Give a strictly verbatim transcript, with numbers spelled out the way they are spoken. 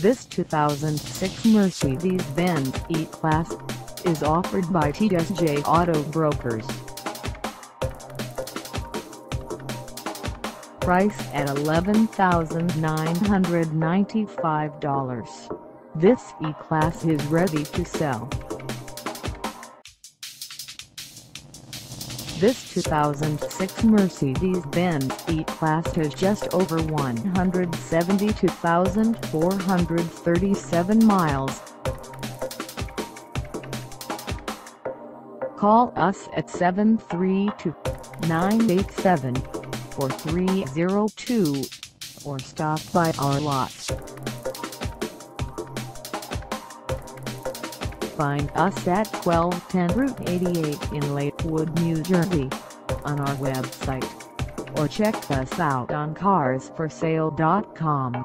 This two thousand six Mercedes-Benz E-Class is offered by T S J Auto Brokers. Priced at eleven thousand nine hundred ninety-five dollars, this E-Class is ready to sell. This two thousand six Mercedes-Benz E-Class has just over one hundred seventy-two thousand four hundred thirty-seven miles. Call us at seven three two, nine eight seven, four three zero two or stop by our lot. Find us at twelve ten Route eighty-eight in Lakewood, New Jersey, on our website, or check us out on cars for sale dot com.